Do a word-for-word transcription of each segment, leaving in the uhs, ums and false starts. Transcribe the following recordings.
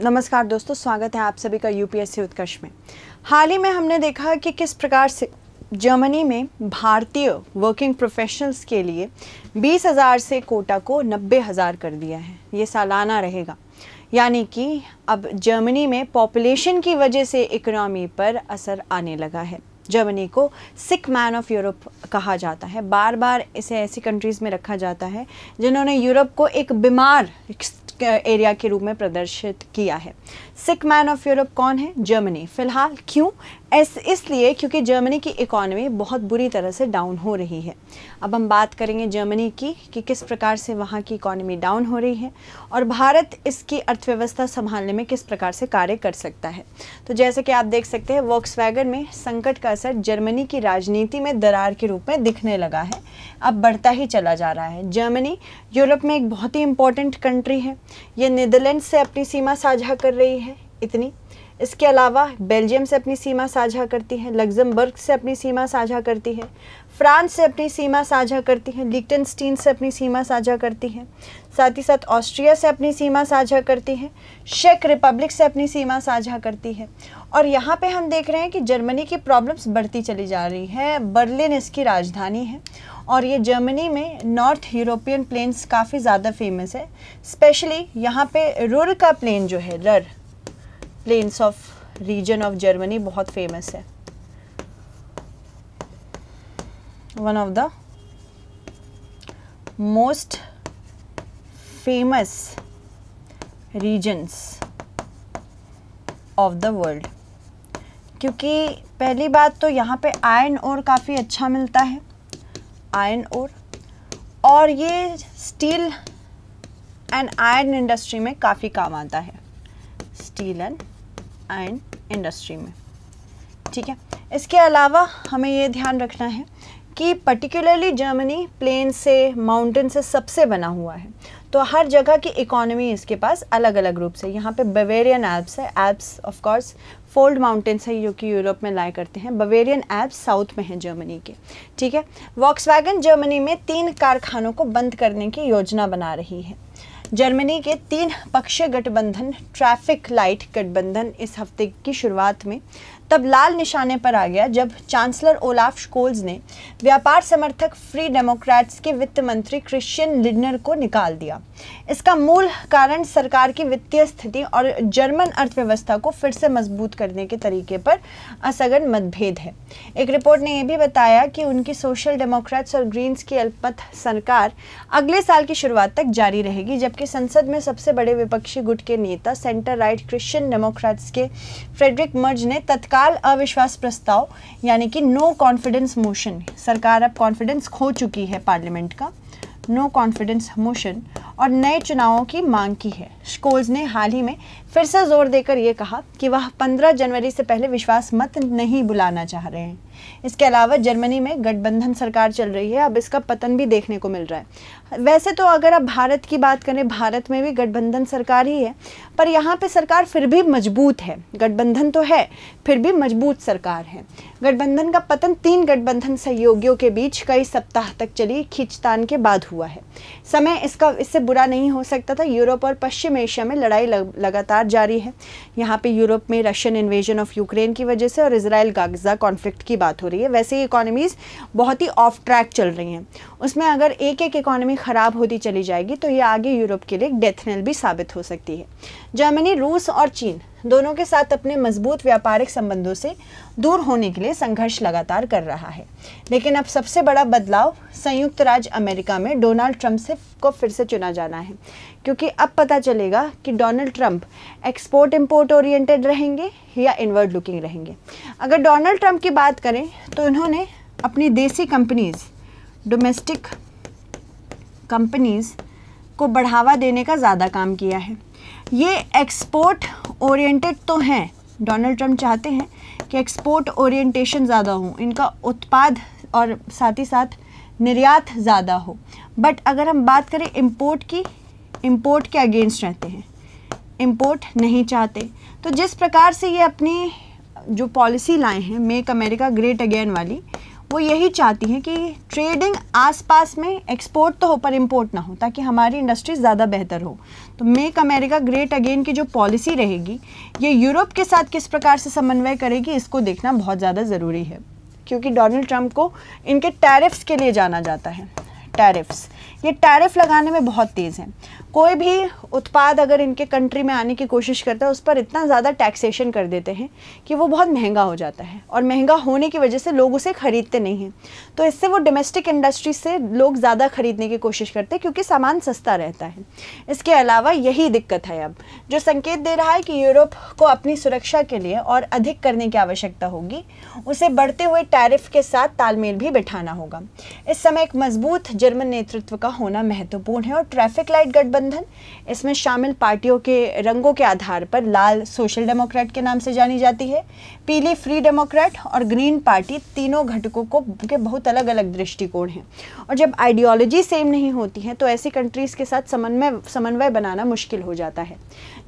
नमस्कार दोस्तों, स्वागत है आप सभी का यूपीएससी उत्कर्ष में। हाल ही में हमने देखा कि किस प्रकार से जर्मनी में भारतीय वर्किंग प्रोफेशनल्स के लिए बीस हज़ार से कोटा को नब्बे हज़ार कर दिया है। ये सालाना रहेगा, यानी कि अब जर्मनी में पॉपुलेशन की वजह से इकोनॉमी पर असर आने लगा है। जर्मनी को सिक मैन ऑफ यूरोप कहा जाता है। बार बार इसे ऐसी कंट्रीज़ में रखा जाता है जिन्होंने यूरोप को एक बीमार एरिया के रूप में प्रदर्शित किया है। सिक मैन ऑफ यूरोप कौन है? जर्मनी। फिलहाल क्यों? ऐस इसलिए क्योंकि जर्मनी की इकोनॉमी बहुत बुरी तरह से डाउन हो रही है। अब हम बात करेंगे जर्मनी की कि किस प्रकार से वहाँ की इकोनॉमी डाउन हो रही है और भारत इसकी अर्थव्यवस्था संभालने में किस प्रकार से कार्य कर सकता है। तो जैसे कि आप देख सकते हैं, वॉक्सवैगन में संकट का असर जर्मनी की राजनीति में दरार के रूप में दिखने लगा है, अब बढ़ता ही चला जा रहा है। जर्मनी यूरोप में एक बहुत ही इम्पोर्टेंट कंट्री है। ये नीदरलैंड से अपनी सीमा साझा कर रही है इतनी, इसके अलावा बेल्जियम से अपनी सीमा साझा करती है, लग्जमबर्ग से अपनी सीमा साझा करती है, फ्रांस से अपनी सीमा साझा करती है, लिख्टेनस्टीन से अपनी सीमा साझा करती है, साथ ही साथ ऑस्ट्रिया से अपनी सीमा साझा करती है, चेक रिपब्लिक से अपनी सीमा साझा करती है। और यहाँ पे हम देख रहे हैं कि जर्मनी की प्रॉब्लम्स बढ़ती चली जा रही है। बर्लिन इसकी राजधानी है और ये जर्मनी में नॉर्थ यूरोपियन प्लेन्स काफ़ी ज़्यादा फेमस है। स्पेशली यहाँ पे रूर का प्लेन जो है, रर plains of region of Germany बहुत फेमस है, one of the most famous regions of the world. क्योंकि पहली बात तो यहाँ पे आयरन ओर काफ़ी अच्छा मिलता है, आयरन ओर, और ये स्टील एंड आयरन इंडस्ट्री में काफ़ी काम आता है, स्टील एंड आयरन इंडस्ट्री में, ठीक है। इसके अलावा हमें ये ध्यान रखना है कि पर्टिकुलरली जर्मनी प्लेन से, माउंटेन से सबसे बना हुआ है, तो हर जगह की इकोनॉमी इसके पास अलग अलग रूप से। यहाँ पे बवेरियन एल्प्स है, Alps of course fold mountains है जो कि यूरोप में लाए करते हैं। बवेरियन एल्प्स साउथ में हैं जर्मनी के, ठीक है। वॉक्सवैगन जर्मनी में तीन कारखानों को बंद करने की योजना बना रही है। जर्मनी के तीन पक्षीय गठबंधन, ट्रैफिक लाइट गठबंधन इस हफ्ते की शुरुआत में तब लाल निशाने पर आ गया जब चांसलर ओलाफ शोल्ज ने व्यापार समर्थक फ्री डेमोक्रेट्स के वित्त मंत्री क्रिश्चियन लिडनर को निकाल दिया। इसका मूल कारण सरकार की वित्तीय स्थिति और जर्मन अर्थव्यवस्था को फिर से मजबूत करने के तरीके पर असगन मतभेद है। एक रिपोर्ट ने यह भी बताया कि उनकी सोशल डेमोक्रेट्स और ग्रीन्स की अल्पमत सरकार अगले साल की शुरुआत तक जारी रहेगी, जबकि संसद में सबसे बड़े विपक्षी गुट के नेता सेंटर राइट क्रिश्चियन डेमोक्रेट्स के फ्रेडरिक मर्ज ने तत्काल अविश्वास प्रस्ताव, यानी कि नो कॉन्फिडेंस मोशन, सरकार अब कॉन्फिडेंस खो चुकी है पार्लियामेंट का, नो कॉन्फिडेंस मोशन और नए चुनावों की मांग की है। शोल्ज ने हाल ही में फिर से जोर देकर यह कहा कि वह पंद्रह जनवरी से पहले विश्वास मत नहीं बुलाना चाह रहे हैं। इसके अलावा जर्मनी में गठबंधन सरकार चल रही है, अब इसका पतन भी देखने को मिल रहा है। वैसे तो अगर आप भारत की बात करें, भारत में भी गठबंधन सरकार ही है, पर यहाँ पे सरकार फिर भी मजबूत है। गठबंधन तो है, फिर भी मजबूत सरकार है। गठबंधन का पतन तीन गठबंधन सहयोगियों के बीच कई सप्ताह तक चली खींचतान के बाद हुआ है। समय इसका इससे बुरा नहीं हो सकता था। यूरोप और पश्चिम एशिया में लड़ाई लग, लगातार जारी है। यहाँ पे यूरोप में रशियन इन्वेजन ऑफ यूक्रेन की वजह से और इसराइल गाजा कॉन्फ्लिक्ट की बात हो रही है। वैसे ही इकोनॉमीज़ बहुत ही ऑफ ट्रैक चल रही हैं, उसमें अगर एक एक इकोनॉमी ख़राब होती चली जाएगी तो ये आगे यूरोप के लिए एक डेथ नेल भी साबित हो सकती है। जर्मनी रूस और चीन दोनों के साथ अपने मजबूत व्यापारिक संबंधों से दूर होने के लिए संघर्ष लगातार कर रहा है। लेकिन अब सबसे बड़ा बदलाव संयुक्त राज्य अमेरिका में डोनाल्ड ट्रंप से को फिर से चुना जाना है, क्योंकि अब पता चलेगा कि Donald Trump export import oriented रहेंगे या इनवर्ड लुकिंग रहेंगे। अगर डोनाल्ड ट्रंप की बात करें तो उन्होंने अपनी देसी कंपनीज, डोमेस्टिक कंपनीज को बढ़ावा देने का ज़्यादा काम किया है। ये एक्सपोर्ट ओरिएंटेड तो हैं, डोनाल्ड ट्रंप चाहते हैं कि एक्सपोर्ट ओरिएंटेशन ज़्यादा हो, इनका उत्पाद और साथ ही साथ निर्यात ज़्यादा हो, बट अगर हम बात करें इम्पोर्ट की, इम्पोर्ट के अगेंस्ट रहते हैं, इम्पोर्ट नहीं चाहते। तो जिस प्रकार से ये अपनी जो पॉलिसी लाए हैं मेक अमेरिका ग्रेट अगेन वाली, वो यही चाहती है कि ट्रेडिंग आसपास में एक्सपोर्ट तो हो पर इम्पोर्ट ना हो, ताकि हमारी इंडस्ट्री ज़्यादा बेहतर हो। तो मेक अमेरिका ग्रेट अगेन की जो पॉलिसी रहेगी ये यूरोप के साथ किस प्रकार से समन्वय करेगी, इसको देखना बहुत ज़्यादा ज़रूरी है, क्योंकि डोनाल्ड ट्रंप को इनके टैरिफ्स के लिए जाना जाता है। टैरिफ्स, ये टैरिफ लगाने में बहुत तेज़ हैं। कोई भी उत्पाद अगर इनके कंट्री में आने की कोशिश करता है उस पर इतना ज़्यादा टैक्सेशन कर देते हैं कि वो बहुत महंगा हो जाता है, और महंगा होने की वजह से लोग उसे ख़रीदते नहीं हैं। तो इससे वो डोमेस्टिक इंडस्ट्री से लोग ज़्यादा ख़रीदने की कोशिश करते हैं क्योंकि सामान सस्ता रहता है। इसके अलावा यही दिक्कत है अब जो संकेत दे रहा है कि यूरोप को अपनी सुरक्षा के लिए और अधिक करने की आवश्यकता होगी, उसे बढ़ते हुए टैरिफ के साथ तालमेल भी बिठाना होगा। इस समय एक मजबूत जर्मन नेतृत्व का होना महत्वपूर्ण है, और ट्रैफिक लाइट गठबंधन, इसमें शामिल पार्टियों के रंगों के आधार पर लाल सोशल डेमोक्रेट के नाम से जानी जाती है, पीली फ्री डेमोक्रेट और ग्रीन पार्टी, तीनों घटकों को के बहुत अलग अलग दृष्टिकोण हैं। और जब आइडियोलॉजी सेम नहीं होती है तो ऐसी कंट्रीज़ के साथ समन्वय समन्वय बनाना मुश्किल हो जाता है।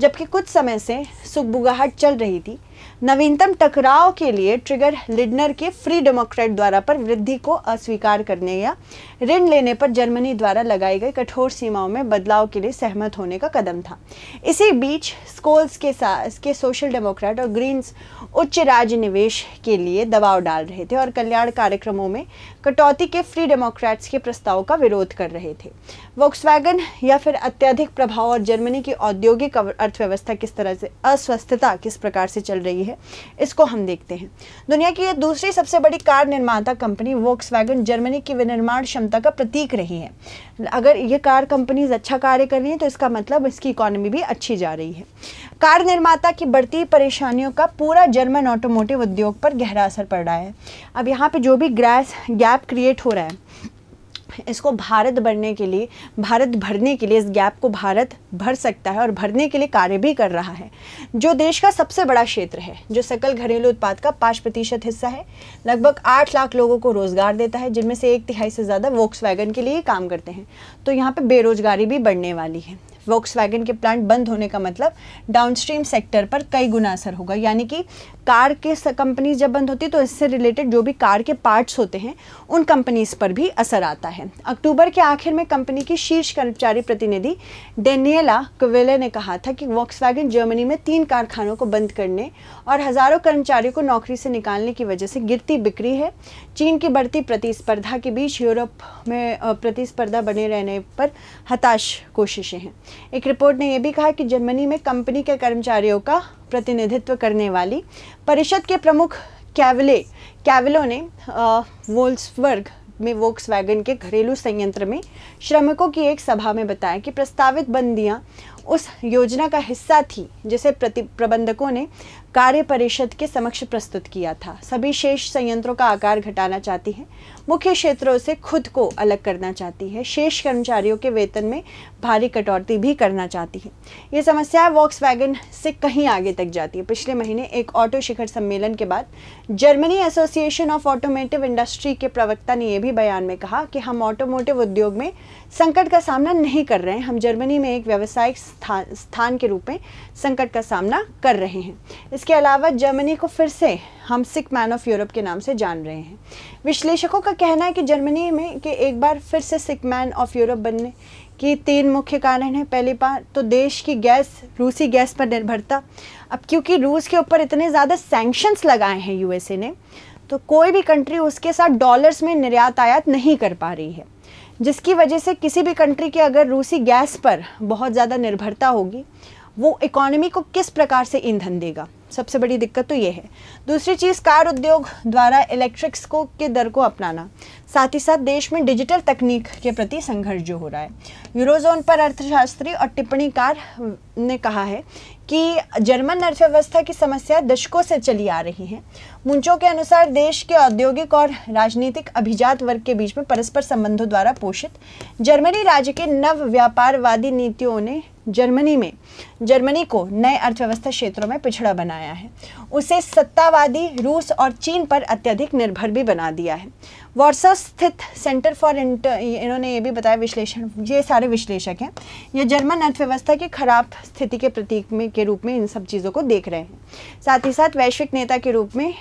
जबकि कुछ समय से सुगबुगाहट चल रही थी, नवीनतम टकराव के लिए ट्रिगर लिडनर के फ्री डेमोक्रेट द्वारा पर वृद्धि को अस्वीकार करने या ऋण लेने पर जर्मनी द्वारा लगाई गई कठोर सीमाओं में बदलाव के लिए सहमत होने का कदम था। इसी बीच स्कोल्स के साथ के सोशल डेमोक्रेट और ग्रीन्स उच्च राज्य निवेश के लिए दबाव डाल रहे थे और कल्याण कार्यक्रमों में कटौती के फ्री डेमोक्रेट्स के प्रस्ताव का विरोध कर रहे थे। वोक्सवैगन या फिर अत्यधिक प्रभाव और जर्मनी की औद्योगिक अर्थव्यवस्था किस तरह से अस्वस्थता किस प्रकार से चल रही है, इसको हम देखते हैं। दुनिया की ये दूसरी सबसे बड़ी कार निर्माता कंपनी वोक्सवैगन जर्मनी की विनिर्माण क्षमता का प्रतीक रही है। अगर ये कार कंपनीज अच्छा कार्य कर रही हैं तो इसका मतलब इसकी इकोनॉमी भी अच्छी जा रही है। कार निर्माता की बढ़ती परेशानियों का पूरा जर्मन ऑटोमोटिव उद्योग पर गहरा असर पड़ रहा है। अब यहाँ पर जो भी गैस गैप क्रिएट हो रहा है, इसको भारत भरने के लिए भारत भरने के लिए इस गैप को भारत भर सकता है और भरने के लिए कार्य भी कर रहा है। जो देश का सबसे बड़ा क्षेत्र है, जो सकल घरेलू उत्पाद का पाँच प्रतिशत हिस्सा है, लगभग आठ लाख लोगों को रोज़गार देता है, जिनमें से एक तिहाई से ज़्यादा वोक्सवैगन के लिए काम करते हैं। तो यहाँ पे बेरोजगारी भी बढ़ने वाली है। वोक्सवैगन के प्लांट बंद होने का मतलब डाउनस्ट्रीम सेक्टर पर कई गुना असर होगा, यानी कि कार के कंपनीज जब बंद होती है तो इससे रिलेटेड जो भी कार के पार्ट्स होते हैं उन कंपनीज पर भी असर आता है। अक्टूबर के आखिर में कंपनी की शीर्ष कर्मचारी प्रतिनिधि डेनिएला कैवेलो ने कहा था कि वोक्सवैगन जर्मनी में तीन कारखानों को बंद करने और हज़ारों कर्मचारियों को नौकरी से निकालने की वजह से गिरती बिक्री है। चीन की बढ़ती प्रतिस्पर्धा के बीच यूरोप में प्रतिस्पर्धा बने रहने पर हताश कोशिशें हैं। एक रिपोर्ट ने यह भी कहा कि जर्मनी में कंपनी के कर्मचारियों का प्रतिनिधित्व करने वाली परिषद के प्रमुख कैवेलो कैवेलो ने वोल्सबर्ग में वोक्सवैगन के घरेलू संयंत्र में श्रमिकों की एक सभा में बताया कि प्रस्तावित बंदियां उस योजना का हिस्सा थी जिसे प्रति प्रबंधकों ने कार्य परिषद के समक्ष प्रस्तुत किया था। सभी शेष संयंत्रों का आकार घटाना चाहती है, मुख्य क्षेत्रों से खुद को अलग करना चाहती है, शेष कर्मचारियों के वेतन में भारी कटौती भी करना चाहती है। ये समस्या वोक्सवैगन से कहीं आगे तक जाती है। पिछले महीने एक ऑटो शिखर सम्मेलन के बाद Germany association of automotive industry के प्रवक्ता ने यह भी बयान में कहा कि हम ऑटोमोटिव उद्योग में संकट का सामना नहीं कर रहे हैं, हम जर्मनी में एक व्यावसायिक स्थान स्थान के रूप में संकट का सामना कर रहे हैं। इसके अलावा जर्मनी को फिर से हम सिक मैन ऑफ यूरोप के नाम से जान रहे हैं। विश्लेषकों का कहना है कि जर्मनी में कि एक बार फिर से सिक मैन ऑफ यूरोप बनने कि तीन मुख्य कारण हैं। पहली बात तो देश की गैस, रूसी गैस पर निर्भरता। अब क्योंकि रूस के ऊपर इतने ज़्यादा सैंक्शंस लगाए हैं यूएसए ने, तो कोई भी कंट्री उसके साथ डॉलर्स में निर्यात आयात नहीं कर पा रही है, जिसकी वजह से किसी भी कंट्री की अगर रूसी गैस पर बहुत ज़्यादा निर्भरता होगी, वो इकोनॉमी को किस प्रकार से ईंधन देगा, सबसे बड़ी दिक्कत तो ये है। दूसरी चीज़, कार उद्योग द्वारा इलेक्ट्रिक्स को के दर को अपनाना, साथ ही साथ देश में डिजिटल तकनीक के प्रति संघर्ष जो हो रहा है। यूरोजोन पर अर्थशास्त्री और टिप्पणीकार ने कहा है कि जर्मन अर्थव्यवस्था की समस्या दशकों से चली आ रही है। मुंचों के अनुसार देश के औद्योगिक और राजनीतिक अभिजात वर्ग के बीच में परस्पर संबंधों द्वारा पोषित जर्मनी राज्य के नव व्यापारवादी नीतियों ने जर्मनी में जर्मनी को नए अर्थव्यवस्था क्षेत्रों में पिछड़ा बनाया है, उसे सत्तावादी रूस और चीन पर अत्यधिक निर्भर भी बना दिया है। वार्सो स्थित सेंटर फॉर इंटर इन्होंने ये भी बताया विश्लेषण, ये सारे विश्लेषक हैं, ये जर्मन अर्थव्यवस्था की खराब स्थिति के प्रतीक में के रूप में इन सब चीज़ों को देख रहे हैं। साथ ही साथ वैश्विक नेता के रूप में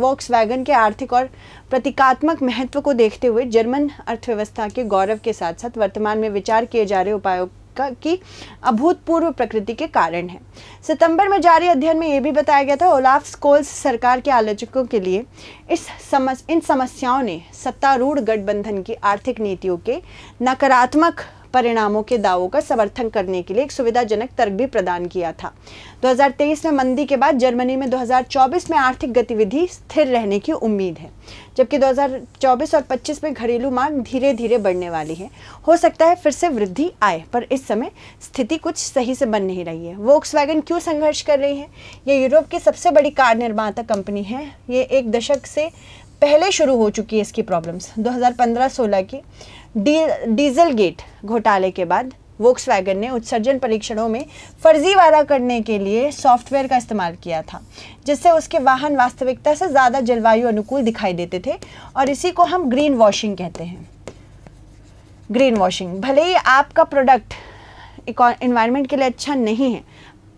वॉक्सवैगन के आर्थिक और प्रतीकात्मक महत्व को देखते हुए जर्मन अर्थव्यवस्था के गौरव के साथ साथ वर्तमान में विचार किए जा रहे उपायों की अभूतपूर्व प्रकृति के कारण है। सितंबर में जारी अध्ययन में यह भी बताया गया था ओलाफ स्कोल्स सरकार के आलोचकों के लिए इस समस, इन समस्याओं ने सत्तारूढ़ गठबंधन की आर्थिक नीतियों के नकारात्मक परिणामों के दावों का समर्थन करने के लिए एक सुविधाजनक तर्क भी प्रदान किया था। दो हज़ार तेईस में मंदी के बाद जर्मनी में दो हज़ार चौबीस में आर्थिक गतिविधि स्थिर रहने की उम्मीद है, जबकि दो हज़ार चौबीस और पच्चीस में घरेलू मांग धीरे धीरे बढ़ने वाली है। हो सकता है फिर से वृद्धि आए, पर इस समय स्थिति कुछ सही से बन नहीं रही है। वोक्सवैगन क्यों संघर्ष कर रही है? ये यूरोप की सबसे बड़ी कार निर्माता कंपनी है। ये एक दशक से पहले शुरू हो चुकी है इसकी प्रॉब्लम्स। दो हज़ार पंद्रह सोलह की डी, डीजल गेट घोटाले के बाद वोक्सवैगन ने उत्सर्जन परीक्षणों में फर्जीवाड़ा करने के लिए सॉफ्टवेयर का इस्तेमाल किया था, जिससे उसके वाहन वास्तविकता से ज़्यादा जलवायु अनुकूल दिखाई देते थे, और इसी को हम ग्रीन वॉशिंग कहते हैं। ग्रीन वॉशिंग, भले ही आपका प्रोडक्ट एनवायरनमेंट के लिए अच्छा नहीं है,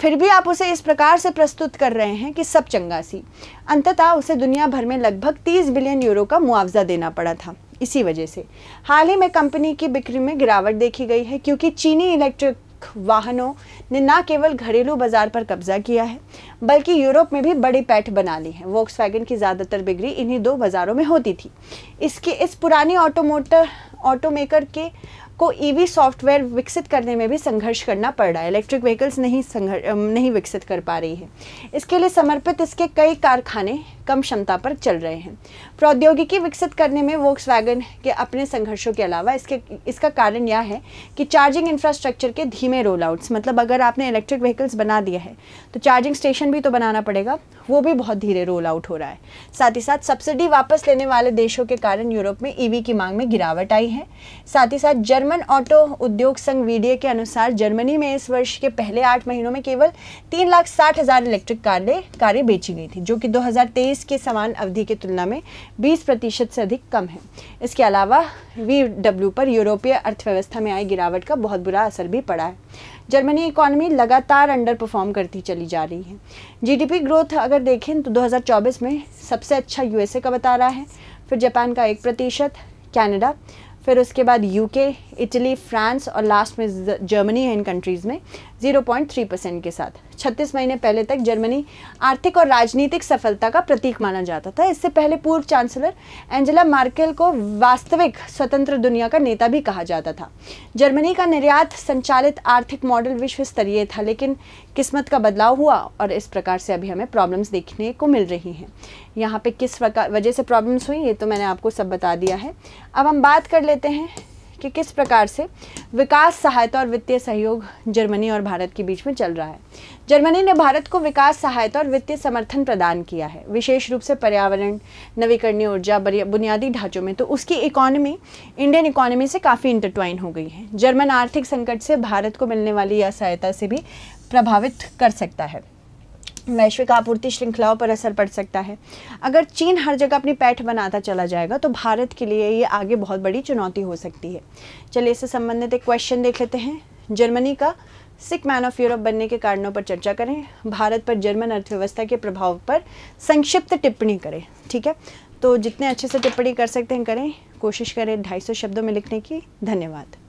फिर भी आप उसे इस प्रकार से प्रस्तुत कर रहे हैं कि सब चंगासी। अंततः उसे दुनिया भर में लगभग तीस बिलियन यूरो का मुआवजा देना पड़ा था। इसी वजह से हाल ही में कंपनी की बिक्री में गिरावट देखी गई है, क्योंकि चीनी इलेक्ट्रिक वाहनों ने न केवल घरेलू बाजार पर कब्जा किया है, बल्कि यूरोप में भी बड़ी पैठ बना ली है। वोक्सवैगन की ज़्यादातर बिक्री इन्हीं दो बाज़ारों में होती थी। इसके इस पुरानी ऑटोमोटर ऑटोमेकर के को ईवी सॉफ्टवेयर विकसित करने में भी संघर्ष करना पड़ रहा है। इलेक्ट्रिक व्हीकल्स नहीं संघर्ष नहीं विकसित कर पा रही है। इसके लिए समर्पित इसके कई कारखाने कम क्षमता पर चल रहे हैं। प्रौद्योगिकी विकसित करने में वोक्सवैगन के अपने संघर्षों के अलावा इसके इसका कारण यह है कि चार्जिंग इंफ्रास्ट्रक्चर के धीमे रोल आउट्स, मतलब अगर आपने इलेक्ट्रिक व्हीकल्स बना दिया है तो चार्जिंग स्टेशन भी तो बनाना पड़ेगा, वो भी बहुत धीरे रोल आउट हो रहा है। साथ ही साथ सब्सिडी वापस लेने वाले देशों के कारण यूरोप में ईवी की मांग में गिरावट आई है। साथ ही साथ जर्मन ऑटो उद्योग संघ वी डी ए के अनुसार जर्मनी में इस वर्ष के पहले आठ महीनों में केवल तीन लाख साठ हज़ार इलेक्ट्रिक कारें कारें बेची गई थी, जो कि दो हज़ार तेईस के समान अवधि की तुलना में बीस प्रतिशत से अधिक कम है। इसके अलावा वी डब्ल्यू पर यूरोपीय अर्थव्यवस्था में आई गिरावट का बहुत बुरा असर भी पड़ा है। जर्मनी इकोनॉमी लगातार अंडर परफॉर्म करती चली जा रही है। जी डी पी ग्रोथ अगर देखें तो दो हज़ार चौबीस में सबसे अच्छा यू एस ए का बता रहा है, फिर जापान का एक प्रतिशत, कैनेडा, फिर उसके बाद यू के, इटली, फ्रांस और लास्ट में जर्मनी है इन कंट्रीज़ में ज़ीरो पॉइंट थ्री परसेंट के साथ। छत्तीस महीने पहले तक जर्मनी आर्थिक और राजनीतिक सफलता का प्रतीक माना जाता था। इससे पहले पूर्व चांसलर एंजेला मार्केल को वास्तविक स्वतंत्र दुनिया का नेता भी कहा जाता था। जर्मनी का निर्यात संचालित आर्थिक मॉडल विश्व स्तरीय था, लेकिन किस्मत का बदलाव हुआ और इस प्रकार से अभी हमें प्रॉब्लम्स देखने को मिल रही हैं। यहाँ पर किस प्रकार वजह से प्रॉब्लम्स हुई ये तो मैंने आपको सब बता दिया है। अब हम बात कर लेते हैं कि किस प्रकार से विकास सहायता और वित्तीय सहयोग जर्मनी और भारत के बीच में चल रहा है। जर्मनी ने भारत को विकास सहायता और वित्तीय समर्थन प्रदान किया है, विशेष रूप से पर्यावरण, नवीकरणीय ऊर्जा, बुनियादी ढांचों में। तो उसकी इकोनॉमी इंडियन इकोनॉमी से काफ़ी इंटरट्वाइन हो गई है। जर्मन आर्थिक संकट से भारत को मिलने वाली यह सहायता से भी प्रभावित कर सकता है। वैश्विक आपूर्ति श्रृंखलाओं पर असर पड़ सकता है। अगर चीन हर जगह अपनी पैठ बनाता चला जाएगा तो भारत के लिए ये आगे बहुत बड़ी चुनौती हो सकती है। चलिए इससे संबंधित एक क्वेश्चन देख लेते हैं। जर्मनी का सिक मैन ऑफ यूरोप बनने के कारणों पर चर्चा करें, भारत पर जर्मन अर्थव्यवस्था के प्रभाव पर संक्षिप्त टिप्पणी करें। ठीक है, तो जितने अच्छे से टिप्पणी कर सकते हैं करें, कोशिश करें ढाई सौ शब्दों में लिखने की। धन्यवाद।